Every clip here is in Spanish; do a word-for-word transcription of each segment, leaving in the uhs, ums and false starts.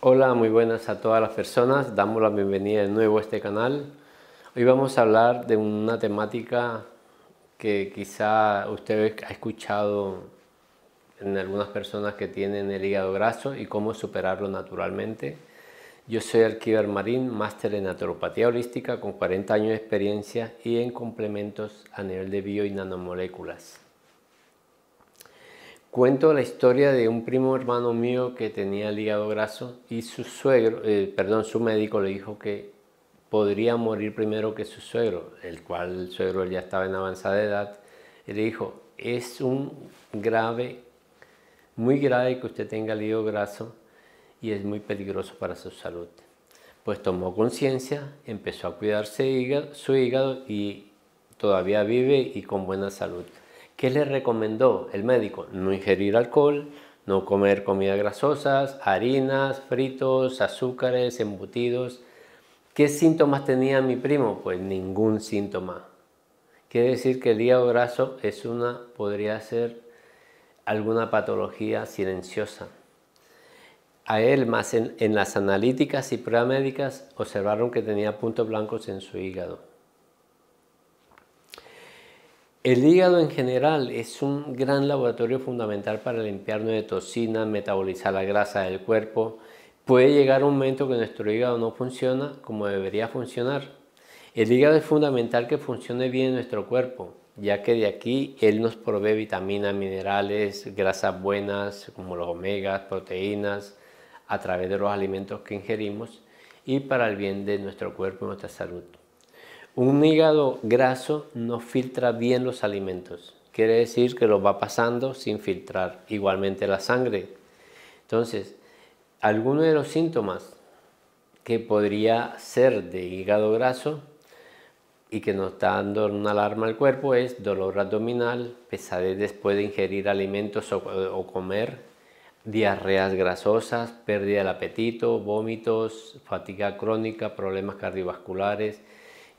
Hola, muy buenas a todas las personas, damos la bienvenida de nuevo a este canal. Hoy vamos a hablar de una temática que quizá usted ha escuchado en algunas personas que tienen el hígado graso y cómo superarlo naturalmente. Yo soy Alquivar Marín, máster en naturopatía holística con cuarenta años de experiencia y en complementos a nivel de bio y nanomoléculas. Cuento la historia de un primo hermano mío que tenía el hígado graso y su suegro, eh, perdón, su médico le dijo que podría morir primero que su suegro, el cual el suegro ya estaba en avanzada edad, y le dijo, es un grave, muy grave que usted tenga el hígado graso y es muy peligroso para su salud. Pues tomó conciencia, empezó a cuidarse su hígado y todavía vive y con buena salud. ¿Qué le recomendó el médico? No ingerir alcohol, no comer comidas grasosas, harinas, fritos, azúcares, embutidos. ¿Qué síntomas tenía mi primo? Pues ningún síntoma. Quiere decir que el hígado graso es una, podría ser alguna patología silenciosa. A él, más en, en las analíticas y pruebas médicas, observaron que tenía puntos blancos en su hígado. El hígado en general es un gran laboratorio fundamental para limpiarnos de toxinas, metabolizar la grasa del cuerpo. Puede llegar un momento que nuestro hígado no funciona como debería funcionar. El hígado es fundamental que funcione bien en nuestro cuerpo, ya que de aquí él nos provee vitaminas, minerales, grasas buenas como los omegas, proteínas, a través de los alimentos que ingerimos y para el bien de nuestro cuerpo y nuestra salud. Un hígado graso no filtra bien los alimentos, quiere decir que los va pasando sin filtrar, igualmente la sangre. Entonces, algunos de los síntomas que podría ser de hígado graso y que nos está dando una alarma al cuerpo es dolor abdominal, pesadez después de ingerir alimentos o, o comer, diarreas grasosas, pérdida del apetito, vómitos, fatiga crónica, problemas cardiovasculares,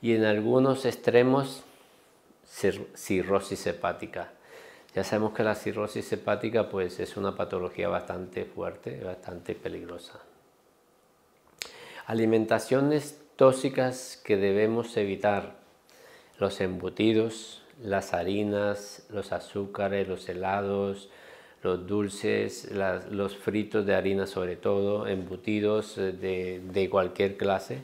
y en algunos extremos cir- cirrosis hepática. Ya sabemos que la cirrosis hepática pues, es una patología bastante fuerte, bastante peligrosa. Alimentaciones tóxicas que debemos evitar. Los embutidos, las harinas, los azúcares, los helados, los dulces, las, los fritos de harina sobre todo, embutidos de, de cualquier clase.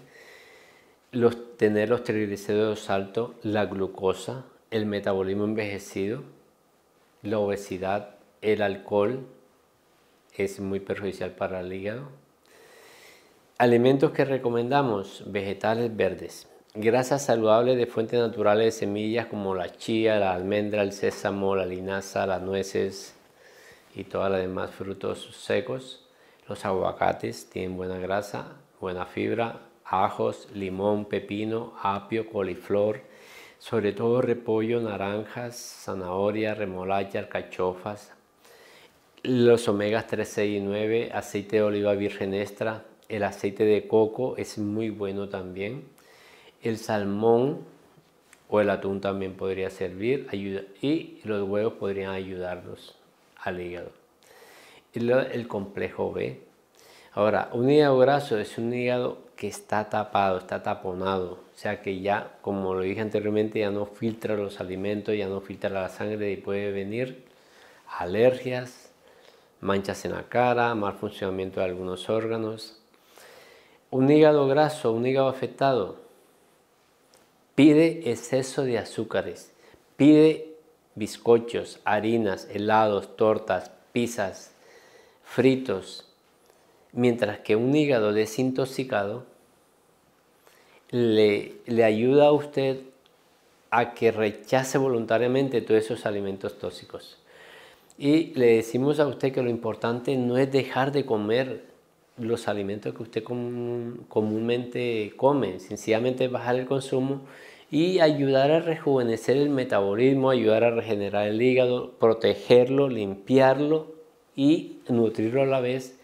Los, tener los triglicéridos altos, la glucosa, el metabolismo envejecido, la obesidad, el alcohol, es muy perjudicial para el hígado. Alimentos que recomendamos, vegetales verdes, grasas saludables de fuentes naturales de semillas como la chía, la almendra, el sésamo, la linaza, las nueces y todas las demás frutos secos. Los aguacates tienen buena grasa, buena fibra, ajos, limón, pepino, apio, coliflor, sobre todo repollo, naranjas, zanahoria, remolacha, alcachofas, los omegas tres, seis y nueve, aceite de oliva virgen extra, el aceite de coco es muy bueno también, el salmón o el atún también podría servir ayuda, y los huevos podrían ayudarnos al hígado. El, el complejo B. Ahora, un hígado graso es un hígado que está tapado, está taponado, o sea que ya, como lo dije anteriormente, ya no filtra los alimentos, ya no filtra la sangre y puede venir alergias, manchas en la cara, mal funcionamiento de algunos órganos. Un hígado graso, un hígado afectado, pide exceso de azúcares, pide bizcochos, harinas, helados, tortas, pizzas, fritos. Mientras que un hígado desintoxicado le, le ayuda a usted a que rechace voluntariamente todos esos alimentos tóxicos. Y le decimos a usted que lo importante no es dejar de comer los alimentos que usted com- comúnmente come, sencillamente bajar el consumo y ayudar a rejuvenecer el metabolismo, ayudar a regenerar el hígado, protegerlo, limpiarlo y nutrirlo a la vez.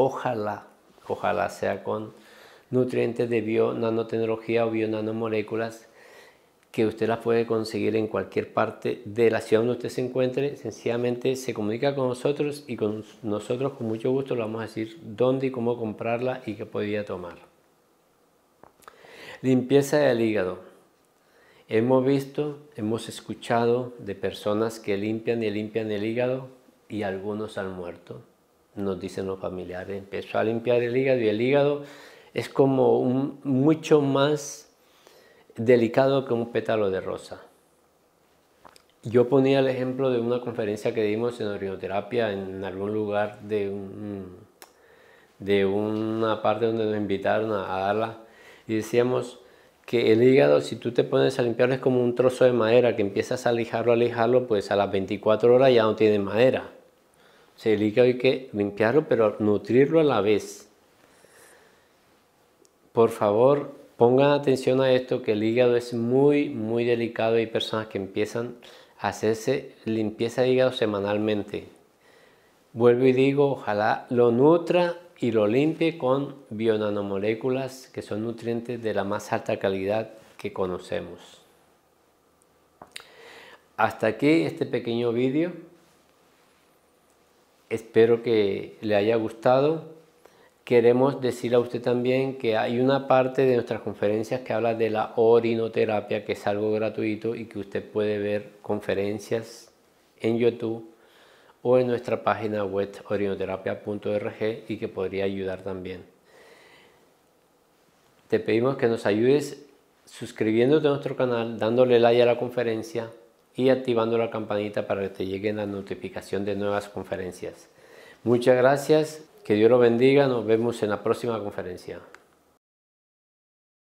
Ojalá, ojalá sea con nutrientes de bio-nanotecnología o bio-nanomoléculas que usted las puede conseguir en cualquier parte de la ciudad donde usted se encuentre. Sencillamente se comunica con nosotros y con nosotros con mucho gusto le vamos a decir dónde y cómo comprarla y qué podía tomar. Limpieza del hígado. Hemos visto, hemos escuchado de personas que limpian y limpian el hígado y algunos han muerto. Nos dicen los familiares, empezó a limpiar el hígado y el hígado es como un, mucho más delicado que un pétalo de rosa. Yo ponía el ejemplo de una conferencia que dimos en orinoterapia en algún lugar de, un, de una parte donde nos invitaron a, a darla, y decíamos que el hígado, si tú te pones a limpiarlo, es como un trozo de madera que empiezas a lijarlo, a lijarlo, pues a las veinticuatro horas ya no tiene madera. O sea, el hígado hay que limpiarlo pero nutrirlo a la vez. Por favor, pongan atención a esto, que el hígado es muy, muy delicado. Hay personas que empiezan a hacerse limpieza de hígado semanalmente. Vuelvo y digo, ojalá lo nutra y lo limpie con bio-nanomoléculas, que son nutrientes de la más alta calidad que conocemos. Hasta aquí este pequeño vídeo. Espero que le haya gustado. Queremos decir a usted también que hay una parte de nuestras conferencias que habla de la orinoterapia, que es algo gratuito y que usted puede ver conferencias en YouTube o en nuestra página web orinoterapia punto org y que podría ayudar también. Te pedimos que nos ayudes suscribiéndote a nuestro canal, dándole like a la conferencia y activando la campanita para que te lleguen la notificación de nuevas conferencias. Muchas gracias. Que Dios lo bendiga, nos vemos en la próxima conferencia.